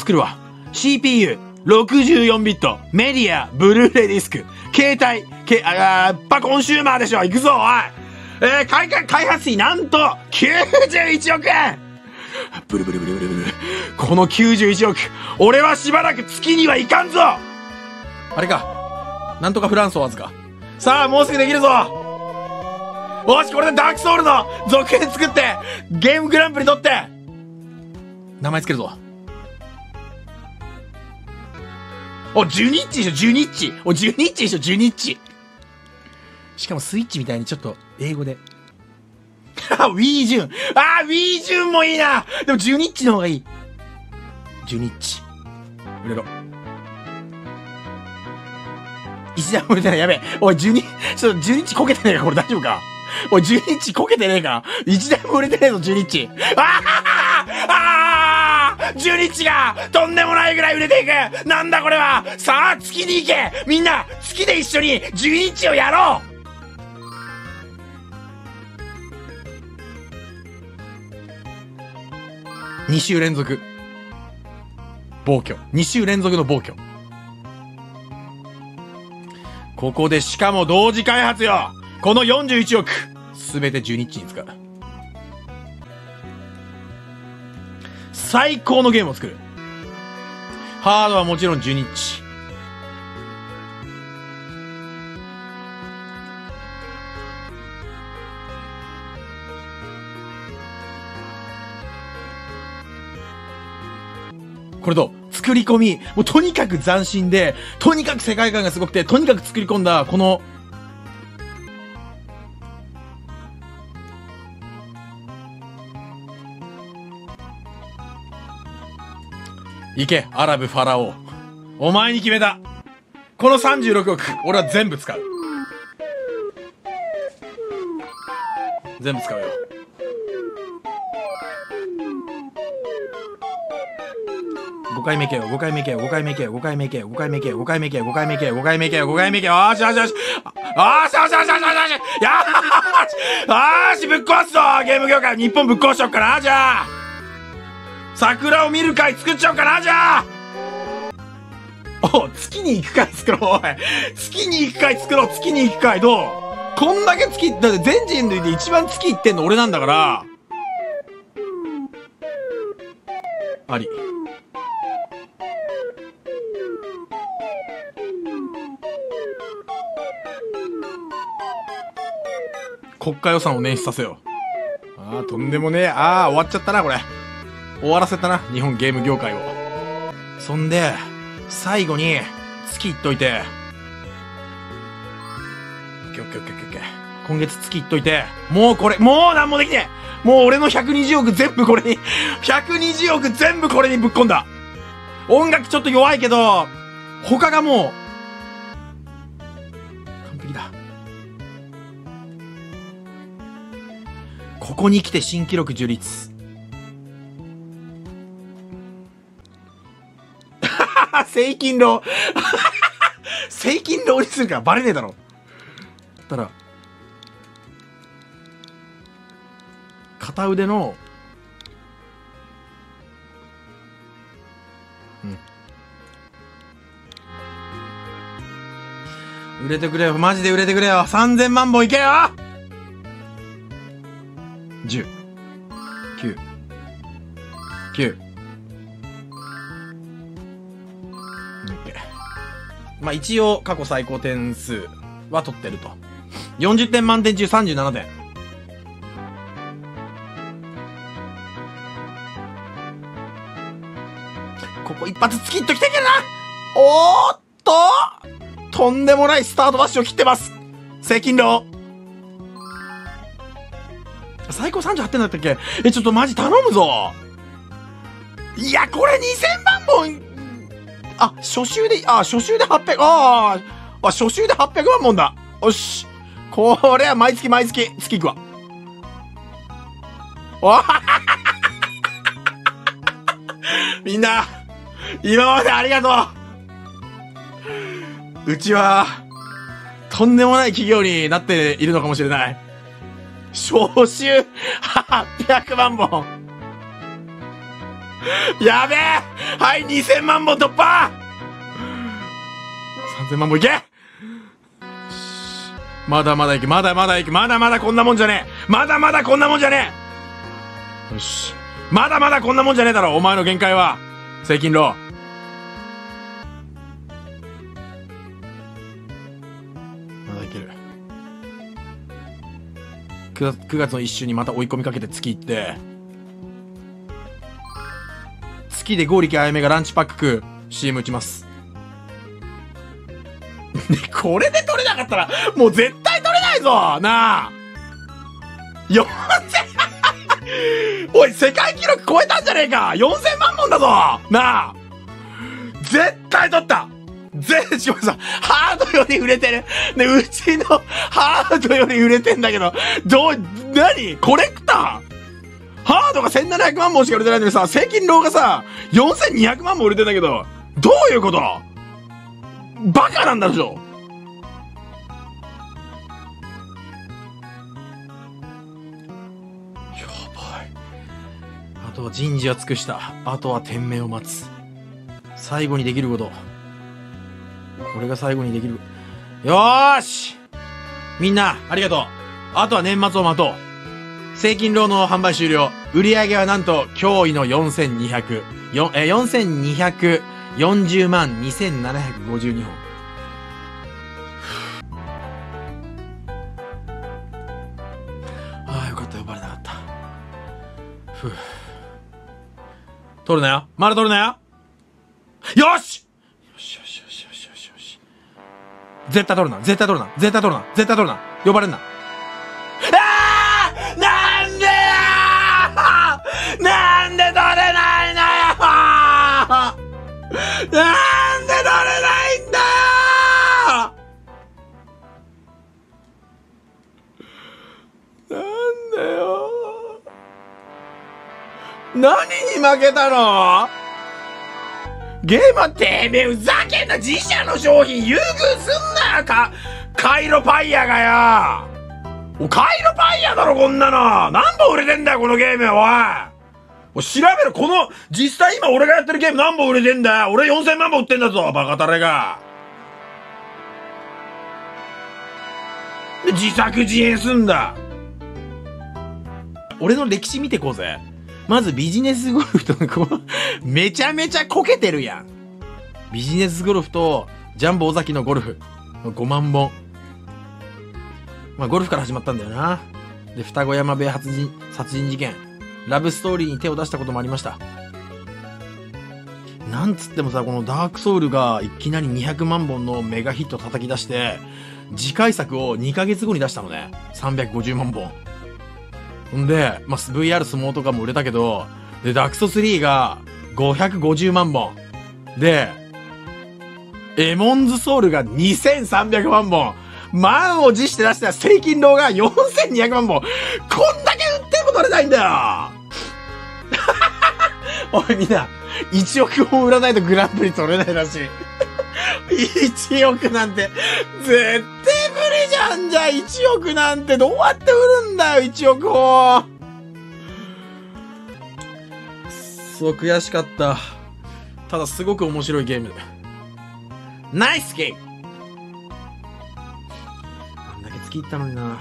作るわ。CPU、64ビット、メディア、ブルーレイディスク、携帯、やっぱコンシューマーでしょ。行くぞ、おい。開発費なんと、91億円ブルブルブルブルブル。この91億、俺はしばらく月にはいかんぞ。あれか。なんとかフランソワーズか。さあ、もうすぐできるぞ。もしこれでダークソウルの続編作って、ゲームグランプリ取って、名前つけるぞ。お、ジュニッチでしょ、ジュニッチ。お、ジュニッチでしょ、ジュニッチ。しかもスイッチみたいにちょっと英語で。ウィージュン。ウィージュンもいいな。でもジュニッチの方がいい。ジュニッチ。売れろ。一段も売れてない。やべえ。おい、ジュニッチこけてねえか、これ大丈夫か。おい、ジュニッチこけてねえか。一段も売れてねえぞ、ジュニッチ。ジュニッチがとんでもないぐらい売れていく。なんだこれは。さあ、月に行け。みんな、月で一緒にジュニッチをやろう。2週連続暴挙、2週連続の暴挙。ここでしかも同時開発よ。この41億全て12日に使う。最高のゲームを作る。ハードはもちろん12日。これどう？作り込み。もうとにかく斬新で、とにかく世界観がすごくて、とにかく作り込んだ、この、いけ、アラブファラオ。お前に決めた。この36億、俺は全部使う。全部使うよ。5回目けよ。あーし、ぶっ壊すぞ。ゲーム業界日本ぶっ壊しちゃおうかな。じゃあ桜を見る会作っちゃおうかな。じゃあお、月に行く会作ろう。おい、月に行く会作ろう。月に行く会どう？こんだけ月だって全人類で一番月行ってんの俺なんだから、あり。国家予算を捻出させよう。ああ、とんでもねえ。ああ、終わっちゃったな、これ。終わらせたな、日本ゲーム業界を。そんで、最後に、月いっといて。今月月いっといて。もうこれ、もうなんもできねえ。もう俺の120億全部これに、120億全部これにぶっ込んだ。音楽ちょっと弱いけど、他がもう、ここに来て新記録樹立。正勤労。正勤労にするからバレねえだろ。たら、片腕の、うん。売れてくれよ。マジで売れてくれよ。3000万本いけよ。10、9、9、まあ一応過去最高点数は取ってると。40点満点中37点。ここ一発突きっときていけるな。おーっと、とんでもないスタートダッシュを切ってます。正勤労。最高38点だったっけ？ちょっとマジ頼むぞ。いや、これ2000万本。あ、初週で、初週で800、初週で800万本だ。よし。これは毎月毎月、月いくわ。みんな、今までありがとう。うちは、とんでもない企業になっているのかもしれない。招集800万本。やべえ、はい、2000万本突破、3000万本いけ、まだまだいけ、まだまだいけ、まだまだこんなもんじゃねえ、まだまだこんなもんじゃねえ、よし、まだまだこんなもんじゃねえだろ、お前の限界は。正金郎、まだいける。9月の1週にまた追い込みかけて月行って、月で剛力あやめがランチパック食う CM 打ちます。これで取れなかったら、もう絶対取れないぞなあ !4000 おい、世界記録超えたんじゃねえか !4000 万本だぞなあ、絶対取った、しかもさ、ハードより売れてるね、うちのハードより売れてんだけど、何コレクター、ハードが1700万本しか売れてないのにさ、正金郎がさ、4200万本売れてんだけど、どういうこと、バカなんだでしょ。やばい。あとは人事は尽くした。あとは天命を待つ。最後にできること。これが最後にできる。よーし！みんな、ありがとう。あとは年末を待とう。正金郎の販売終了。売り上げはなんと、驚異の4240万2752本。ああ、よかった、呼ばれなかった。ふう、取るなよ、まだ取るなよ、よしよしよしよしよしよしよし、絶対取るな、絶対取るな、絶対取るな、絶対取るな、呼ばれんな。ああ、なんでや、なんで取れないのよ、なんで取れないんだよ、なんだよ、何に負けたの、ゲーマーてめえ、ふざけんな、自社の商品優遇すんなよ、カイロパイヤがよ、カイロパイヤだろこんなの、何本売れてんだよこのゲーム、おい調べろ、この、実際今俺がやってるゲーム何本売れてんだよ、俺4000万本売ってんだぞバカタレが。で、自作自演すんだ。俺の歴史見てこうぜ。まずビジネスゴルフと、めちゃめちゃこけてるやん。ビジネスゴルフと、ジャンボ尾崎のゴルフ。5万本。まあ、ゴルフから始まったんだよな。で、二子山部屋殺人事件。ラブストーリーに手を出したこともありました。なんつってもさ、このダークソウルがいきなり200万本のメガヒット叩き出して、次回作を2ヶ月後に出したのね。350万本。んで、まあ、VR 相撲とかも売れたけど、で、ダークソ3が550万本。で、エモンズソウルが2300万本。満を持して出した正金郎が4200万本。こんだけ売っても取れないんだよおいみんな、1億本売らないとグランプリ取れないらしい。1億なんて、絶対無理じゃんじゃん。1億なんてどうやって売るんだよ、1億本。くそ悔しかった。ただすごく面白いゲーム。ナイスゲーム、行ったのにな。